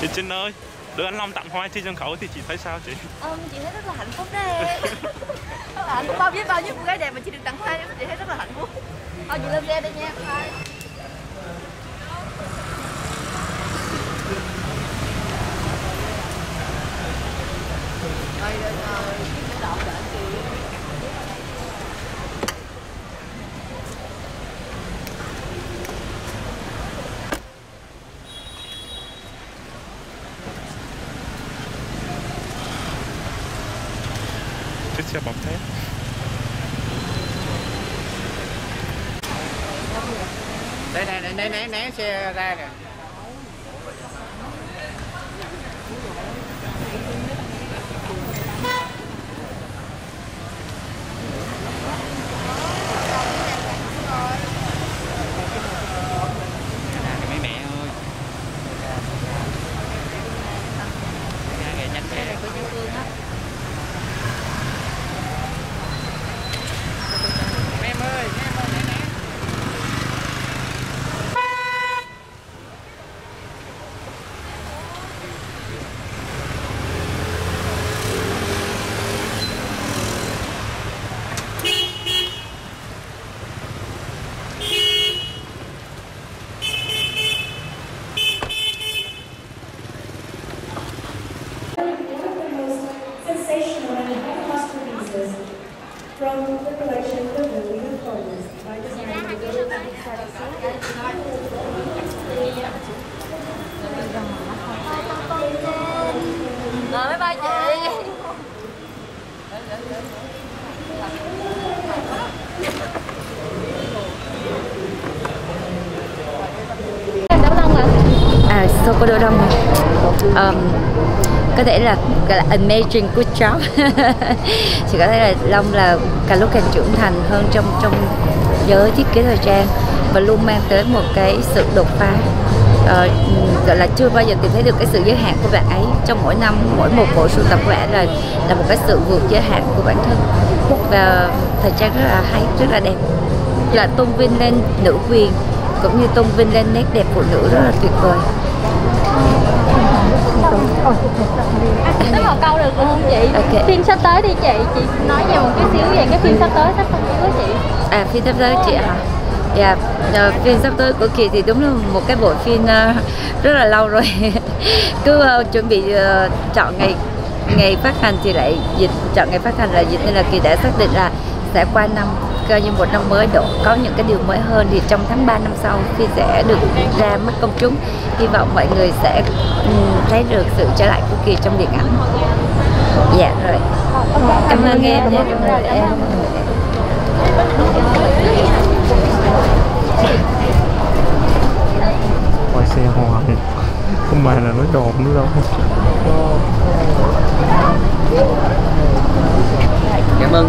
Chị Trinh ơi, được anh Long tặng hoa trên sân khấu thì chị thấy sao chị? Chị thấy rất là hạnh phúc đấy. Hạnh phúc bao với bao nhiêu cô gái đẹp mà chị được tặng hoa, chị thấy rất là hạnh phúc. Thôi chị lên xe đây nha. Thôi lên rồi, cái đậu đợi chị. Thích xe bọc thép. Đây này, đây né xe ra kìa. From the collection of the William Collins by the Rồi, bye bye chị. Đỗ Long hả? À, sô cô Đỗ Long hả? Có thể là gọi là amazing good job. Thì có thể là Long là càng lúc càng trưởng thành hơn trong giới thiết kế thời trang và luôn mang tới một cái sự đột phá, gọi là chưa bao giờ tìm thấy được cái sự giới hạn của bạn ấy. Trong mỗi năm, mỗi một bộ sưu tập của bạn là một cái sự vượt giới hạn của bản thân, và thời trang rất là hay, rất là đẹp, là tôn vinh lên nữ quyền cũng như tôn vinh lên nét đẹp phụ nữ rất là tuyệt vời. Tới một câu được không chị? Okay. Phim sắp tới đi chị nói về một cái xíu về cái phim sắp tới sắp phân chiếu của chị. À, phim sắp tới chị hả? Dạ, phim sắp tới của Kỳ thì đúng là một cái bộ phim rất là lâu rồi. Cứ chuẩn bị chọn ngày phát hành thì lại dịch, chọn ngày phát hành là dịch, nên là Kỳ đã xác định là sẽ qua năm, coi như một năm mới độ có những cái điều mới hơn, thì trong tháng 3 năm sau khi sẽ được ra mắt công chúng, hy vọng mọi người sẽ thấy được sự trở lại của Kỳ trong điện ảnh. Dạ rồi, cảm ơn em nha, cảm ơn em. Quay xe hoài không mà là nói đồn nữa đâu. Cảm ơn.